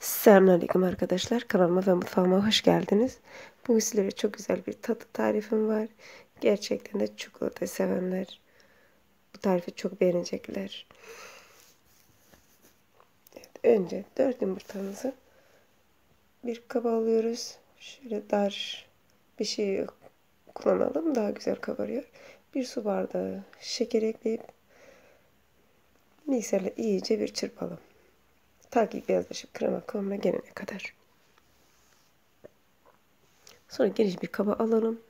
Selamünaleyküm arkadaşlar, kanalıma ve mutfağıma hoş geldiniz. Bugün sizlere çok güzel bir tatlı tarifim var. Gerçekten de çikolata sevenler bu tarifi çok beğenecekler. Evet, önce 4 yumurtamızı bir kaba alıyoruz. Şöyle dar bir şey kullanalım, daha güzel kabarıyor. Bir su bardağı şeker ekleyip mikserle iyice bir çırpalım. Ta ki beyazlaşıp krema kıvamına gelene kadar. Sonra geniş bir kaba alalım.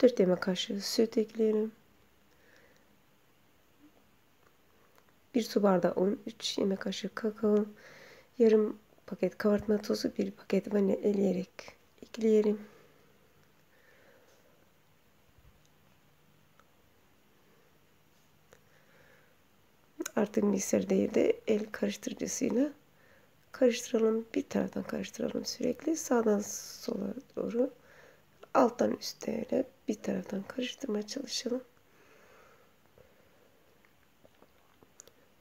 Dört yemek kaşığı süt ekleyelim. Bir su bardağı un, 3 yemek kaşığı kakao, yarım paket kabartma tozu, bir paket vanilya eleyerek ekleyelim. Artık mikser değil de el karıştırıcısıyla karıştıralım. Bir taraftan karıştıralım sürekli. Sağdan sola doğru. Alttan üstte bir taraftan karıştırmaya çalışalım.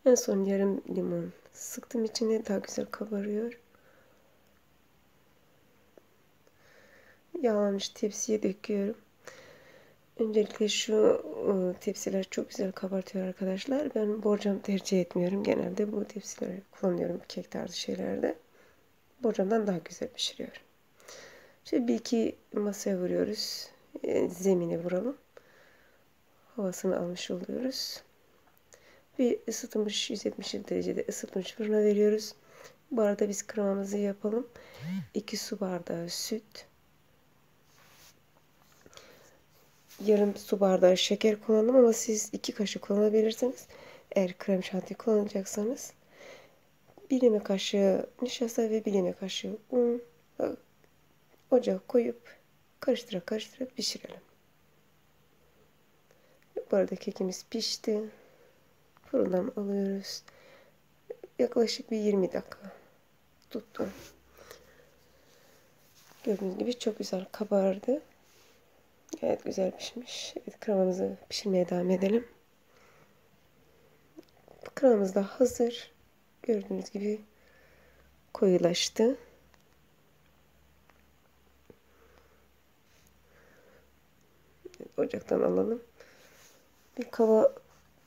En son yarım limon sıktım içine. Daha güzel kabarıyor. Yağlanmış tepsiye döküyorum. Öncelikle şu tepsiler çok güzel kabartıyor arkadaşlar. Ben borcam tercih etmiyorum. Genelde bu tepsileri kullanıyorum kek tarzı şeylerde. Borcamdan daha güzel pişiriyor. Şimdi bir iki masaya vuruyoruz. Zemine vuralım. Havasını almış oluyoruz. Bir ısıtılmış 170 derecede ısıtılmış fırına veriyoruz. Bu arada biz kremamızı yapalım. 2 su bardağı süt, yarım su bardağı şeker kullandım ama siz 2 kaşık kullanabilirsiniz. Eğer krem şanti kullanacaksanız 1 yemek kaşığı nişasta ve 1 yemek kaşığı un. Ocağa koyup karıştıra karıştıra pişirelim. Bu arada kekimiz pişti. Fırından alıyoruz. Yaklaşık bir 20 dakika tuttu. Gördüğünüz gibi çok güzel kabardı. Gayet güzel pişmiş. Evet, kremamızı pişirmeye devam edelim. Kremamız da hazır. Gördüğünüz gibi koyulaştı. Evet, ocaktan alalım. Bir kaba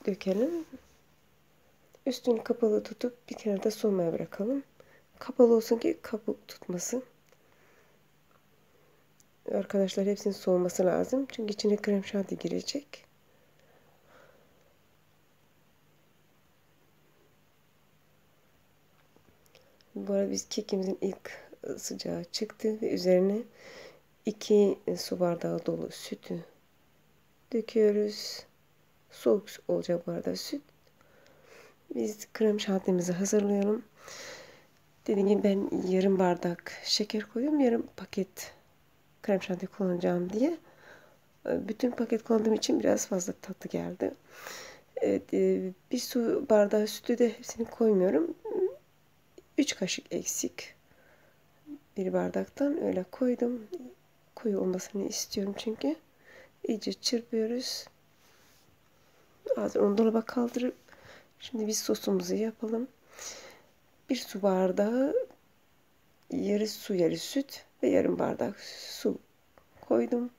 dökelim. Üstünü kapalı tutup bir kenarda soğumaya bırakalım. Kapalı olsun ki kabuk tutmasın. Arkadaşlar, hepsinin soğuması lazım. Çünkü içine krem şanti girecek. Bu arada biz kekimizin ilk sıcağı çıktı ve üzerine 2 su bardağı dolu sütü döküyoruz. Soğuk olacak bu arada süt. Biz krem şantimizi hazırlayalım. Dediğim gibi ben yarım bardak şeker koyuyorum. Yarım paket krem şanti kullanacağım diye. Bütün paket kullandığım için biraz fazla tatlı geldi. Evet, bir su bardağı sütü de hepsini koymuyorum. 3 kaşık eksik. Bir bardaktan öyle koydum. Koyu olmasını istiyorum çünkü. İyice çırpıyoruz. Hazır, onu dolaba kaldırıp şimdi biz sosumuzu yapalım. Bir su bardağı yarı su yarı süt ve yarım bardak su koydum.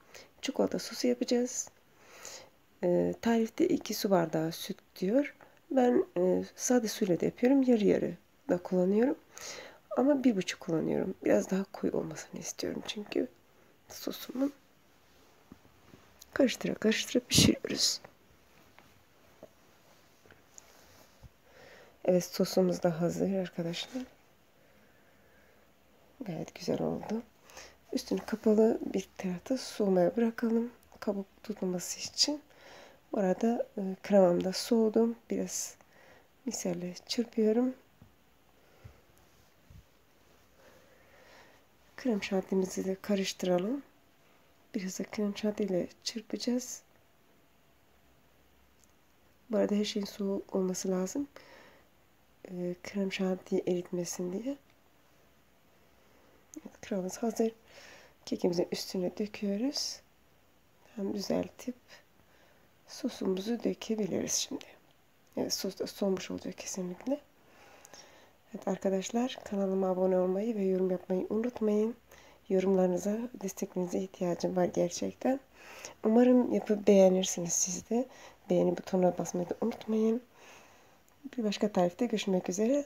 Çikolata sosu yapacağız. Tarifte 2 su bardağı süt diyor. Ben sade suyla da yapıyorum. Yarı yarı da kullanıyorum. Ama 1,5 kullanıyorum. Biraz daha koyu olmasını istiyorum çünkü sosumun. Karıştıra karıştıra pişiriyoruz. Evet, sosumuz da hazır arkadaşlar. Gayet güzel oldu. Üstünü kapalı bir tarafta soğumaya bırakalım. Kabuk tutulması için. Bu arada kremam da soğudu. Biraz mikserle çırpıyorum. Krem şantimizi de karıştıralım. Biraz da krem şantiyle çırpacağız. Bu arada her şeyin soğuk olması lazım. Krem şantiyi eritmesin diye. Kremamız hazır. Kekimizin üstüne döküyoruz. Hem düzeltip sosumuzu dökebiliriz şimdi. soğumuş olacak kesinlikle. Evet arkadaşlar, kanalıma abone olmayı ve yorum yapmayı unutmayın. Yorumlarınıza, desteklerinize ihtiyacım var gerçekten. Umarım yapıp beğenirsiniz siz de. Beğeni butonuna basmayı da unutmayın. Bir başka tarifte görüşmek üzere.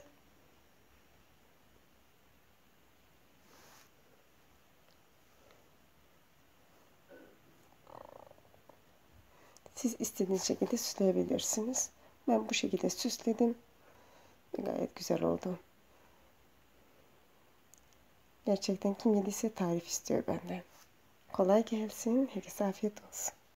Siz istediğiniz şekilde süsleyebilirsiniz. Ben bu şekilde süsledim. Gayet güzel oldu. Gerçekten kim yediyse tarif istiyor benden. Kolay gelsin. Herkese afiyet olsun.